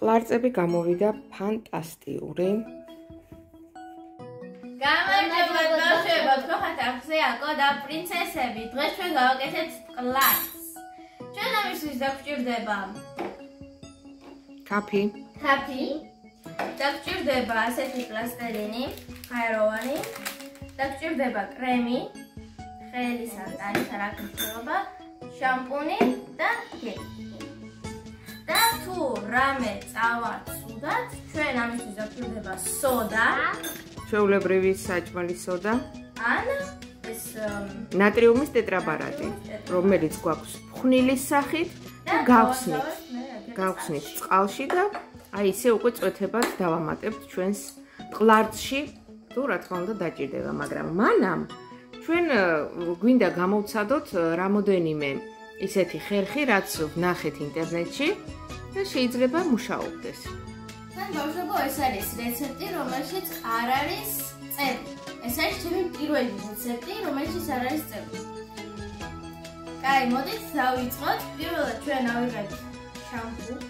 ყლარწები გამოვიდა ფანტასტიკური. Გამარჯობა ბავშვებო, გთხოვთ ახზე აკო და პრინცესები. დღეს ჩვენ გავაკეთებთ ყლარს. ჩვენ ამისთვის დაგჭირდება კაფი. დაგჭირდება ასეთი პლასტელინი, ხაეროვანი. დაგჭირდება კრემი, ხელის ანტანის არაკეთება, შამპუნი და გელი. და თუ რამე წავართ სუდად, ჩვენ ამისთვის დაგჭირდება სოდა. Ჩვეულებრივი საჭმელი სოდა. ან ეს ნატრიუმის ტეტრაბარატი, რომელიც გვაქვს ფხვნილის სახით და გავხსნით. გავხსნით წყალში და აი ისე უკვე წვეთებად დავამატებთ ჩვენს ყლარცში, თუ რა თქმა უნდა დაჭირდება, მაგრამ მანამ ჩვენ გვინდა გამოვცადოთ რამოდენიმე ისეთი ხერხი, რაც ვნახეთ ინტერნეტში და შეიძლება მუშაობდეს. თან ბავშვებო, ეს არის რეცეპტი, რომელშიც არ არის წევრი. ეს არის ჩემი პირველი რეცეპტი, რომელშიც არ არის წევრი. კაი, მოდით დავიწყოთ. პირველად ჩვენ ავიღებთ შამპუნს.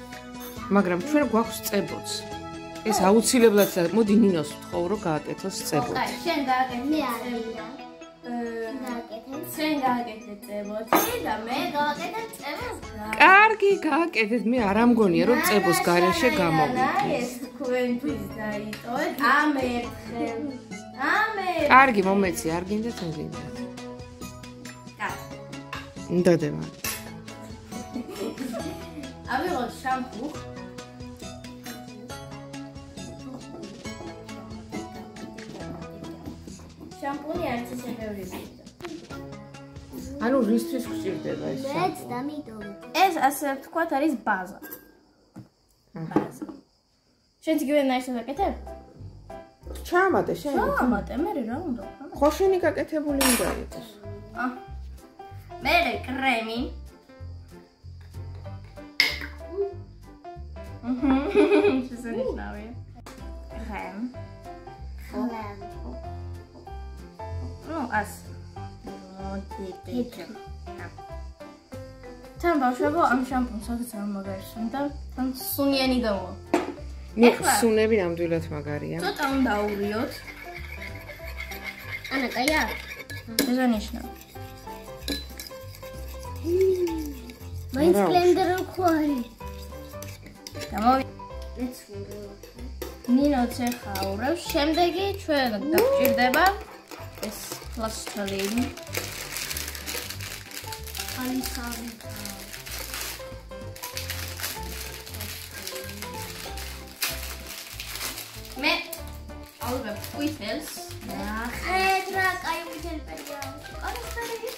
მაგრამ ჩვენ გვაქვს წებოც. ეს აუცილებლად მოდი ნინოს ვთხოვ, რომ გააკეთოს წებოც. აი, შენ გააკეთე, მე არ ვიდა. გააკეთე. შენ გააკეთე წებოთი და მე გავაკეთე წებოს. კარგი, გააკეთეთ, მე არ ამგონია რომ წებოს გარეშე გამოვიდეთ. ეს თქვენთვის დაიტოვეთ ამერთხელ. ამერთხელ. კარგი, მომეცი, არ გინდათ, არ გინდათ. კარგი. დადება. ავიღოთ შამპუ. შამპუნი არც ისე ბევრი გვჭირდება. ანუ რისთვის გვჭირდება ეს შამპუნი? მეც და მიდოვით. ეს ასე ვთქვათ არის ბაზა. ბაზა. შენც იგივე ნაირად ვაკეთებ? ჩამატე შენ. ჩამატე მე რა უნდა ვქნა? ხო შენი გაკეთებული უნდა იყოს. მერე კრემი. She's in it now, yeah. Crème. Ну, ас. Вот это. Там башебо ам шампунს აქაც არ მაგარია და თან სუნიანი დავა. ნახე სუნები ნამდვილად მაგარია. ცოტა უნდა აურიოთ. ანა კაია. მეზონიშნა. მაინც ბლენდერი ხوارი. ნინო ცხაურებს. შემდეგი ჩვენ დაგჭირდება ეს პლასტელინი. ალისავი. მე ალვებ ყვითელს. ხედრა, კაი ყვითელი პერია. ალისავი.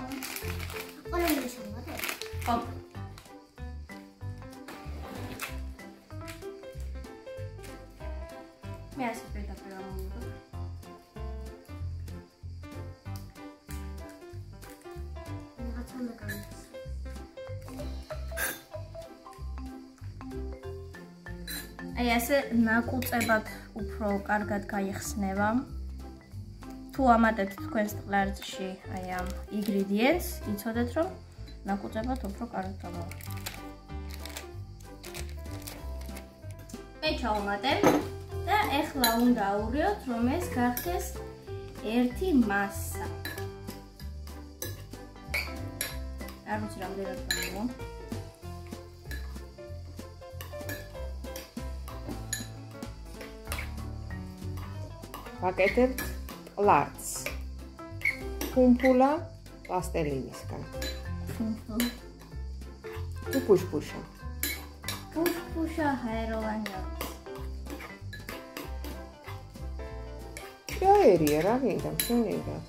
ალისავი შემოდი. ოპ. Me hace falta pegar un poco. Me va a echar una cabeza. Ahí hace ნაკუწებად უფრო კარგად გაიხსნება. თუ ამატებთ თქვენს ყლარცში აი ამ ინგრედიენტს, იცოდეთ რომ ნაკუწებად უფრო კარგად გამოვა. მე ჩავამატებ. და ეხლა უნდა აურიოთ, რომ ეს გახდეს ერთი მასა. არ ვიცი რამდენად გამოვა. ვაკეთებთ ყლარს. ფუმფულა პასტელინისგან. ფუმფულა. პუშპუშა. პუშპუშა ჰაეროვანია. Area, I think I'm showing that.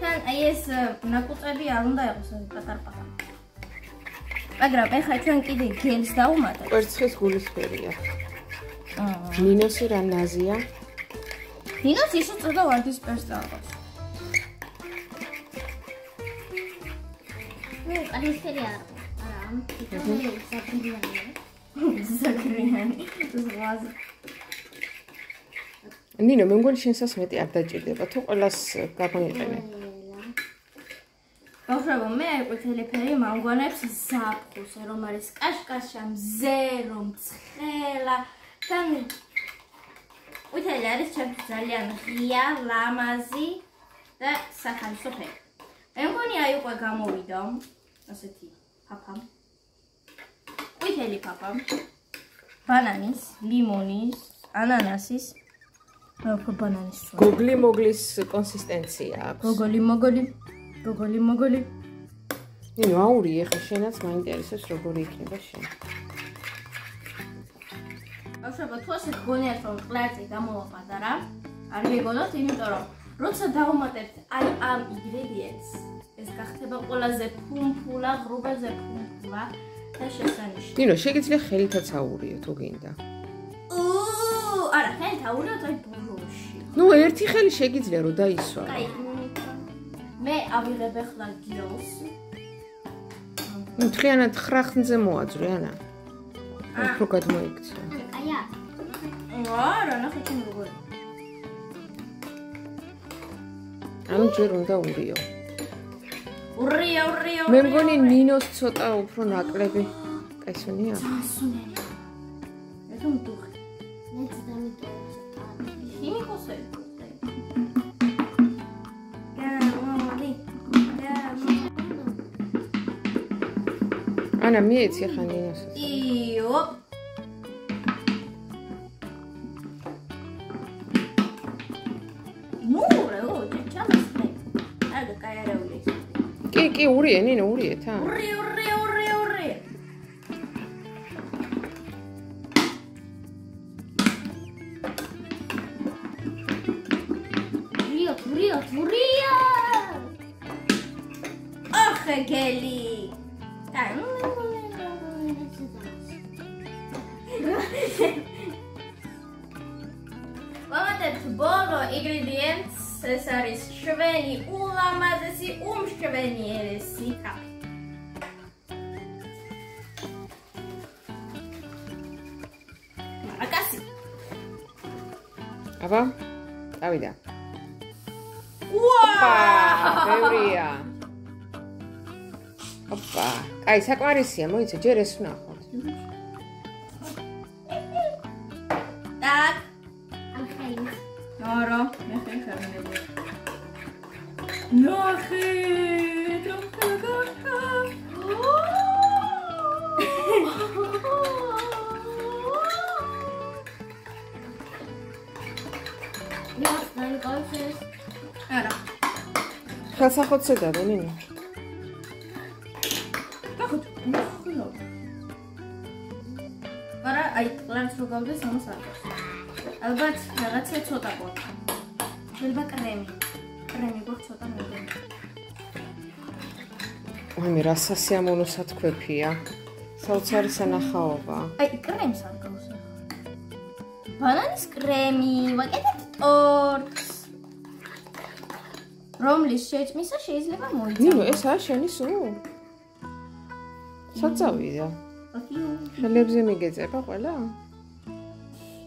Can I use Nakusabi? I don't know. I grab a high chunk in the kids down. Where's his school is period? Nino Siranazia. Nino is the one this person. I used to be out. Закрыли. Закрыли. С глаза. عندنا من نقول شيء نساس متي أبدج إذا بتوقع لس كابوني تاني. أفرض ما قلت لي بري ما نقول نفس الزابكو سرو مارس كاش شام زيرو متخيلة تاني. قلت لي عارف شو بتسألني خيار لامازي ده سكان صفر. نقول يا يوقع كامو بيدم أستي بابام. قلت لي بابام. Bananas, limones, ananases. Gogli moglis consistency. Gogli mogli. You know how we eat. That's my interest. So go eat. Also, but what's the goal from class? I'm going to Padara. I'm going to eat tomorrow. What's the diet? I am ingredients. It's got to be all the pumpula, rubber, the pumpula. You know, she gets the hell that's how we talking. Oh, I can't. How would I push? No, I think she gets the road. I saw. May I will have a gills? And Triana cracks the more, Triana. I look at my. I'm Jerome. Real. I'm going to Nino's sort out from that lady. I saw you. I don't do it. Let's do it. Anna, me, it's your honey. Yo. No, no, just I look at it. Kiki, Uri, Nina, Uri, time. Uri. Uri. Oh, Kelly. Mama, that's borrow ingredients. Cesar is shveni, ulamazesi, shveni eresi kapi. Marakasi. Apa? Davida. Wow! Beuria. Opa. Ai, sakvarisia, moitse jeres nahot. Tak. Noro, no, Albert, let's get soda water. We'll be creamy with soda water. I'm going to ask you to make a quick here. So, there's an ahava. I cream some goes. Balance creamy. What is it? Or Romley shades, Miss Ashes, never more. You know, it's Ashen is so. Such a video. She lives in me gets a papa.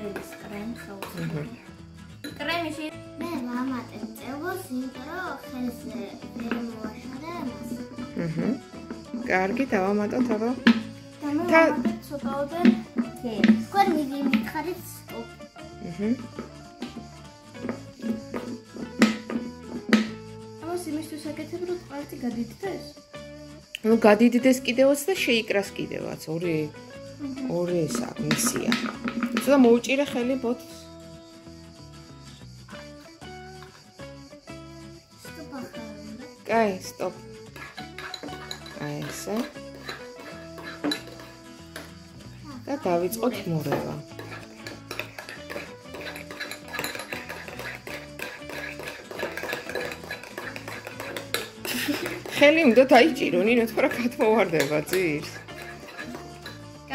Creme sauce. Creme sauce. Me mama tentego sintro gelse vermoshademas. Კარგი, დავამატოთ აბა. დავამატოთ ცოტაოდე. კი. გორმი მიხარით. ამას იმისთვის აკეთებ რომ წყალი გადიდდეს. ნუ გადიდდეს კიდევაც და შეიკრას კიდევაც. ორი ეს არის მისია. So I'm going to go to the stop. Guys, that's how it's hot. ხელი უნდა დაიჭირო, ნინო, თორე გადმოვარდება ძირს.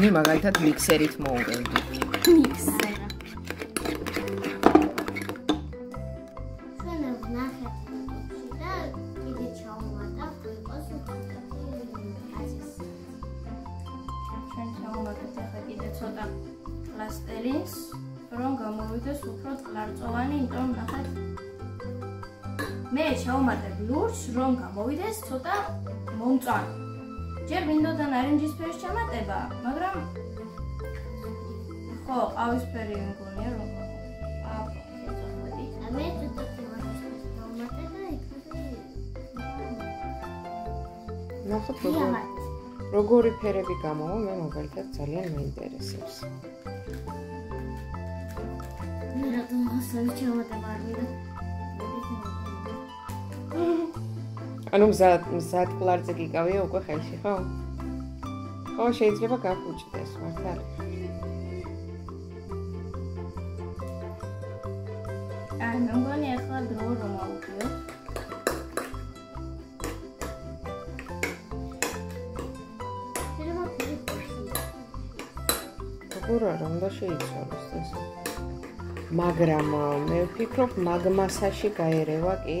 მე მაგალითად მიქსერით მოუგებდი. მიქსერი. Strong გამოიდეს ცოტა მომწვანო. ჯერ მინდოდა ნარინჯისფერი ჩამატება, მაგრამ ხო, ყავისფერი მგონია რომ ნახოთ როგორი ფერები გამოვა, მე მაგალითად ძალიან მეინტერესებს. მე რატომ ასეთი ჩამატება არ მინდა? ანუ მზად კლარზე გიკავია უკვე ხელში, ხო? ხო, შეიძლება გაფუჭდეს, მართლა. აი, მე მგონი ახლა დრო რომ ავუწიო. როგორ არ უნდა შეიცვალოს ეს? მაგრამ მე ვფიქრობ, მაგმასაში გაერევა კი?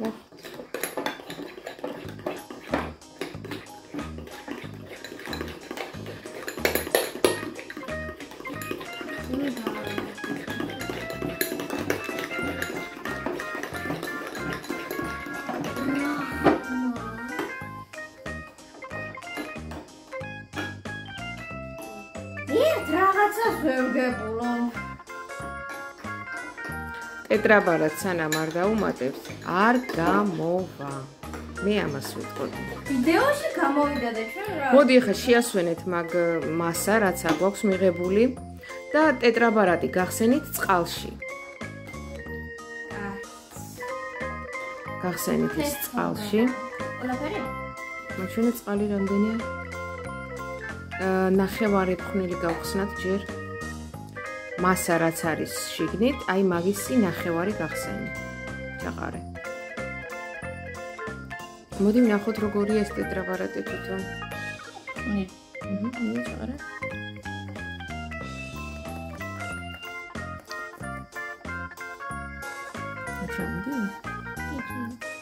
Bak. Petrabarat sana marda umatebs ar gamova მე ამას ვიტყოდი ვიდეოში გამოვიდეთ რა მოდი ხა შეასვენეთ მაგ მასა რაც აგვაქვს მიღებული და ტეტრაბარატი გახსენით წყალში გახსენით ის წყალში ყველაფერი მაშინ წყალი რამდენია ნახევარი ფხვნილი გავხსნათ ჯერ მასა რაც არის შიგნით, აი მაგის ნახევარი გახსენით. ჩაყარე. მოდი ვნახოთ როგორი ეს ტეტრაბარატი თვითონ. ჩაყარე. ჩამოდი.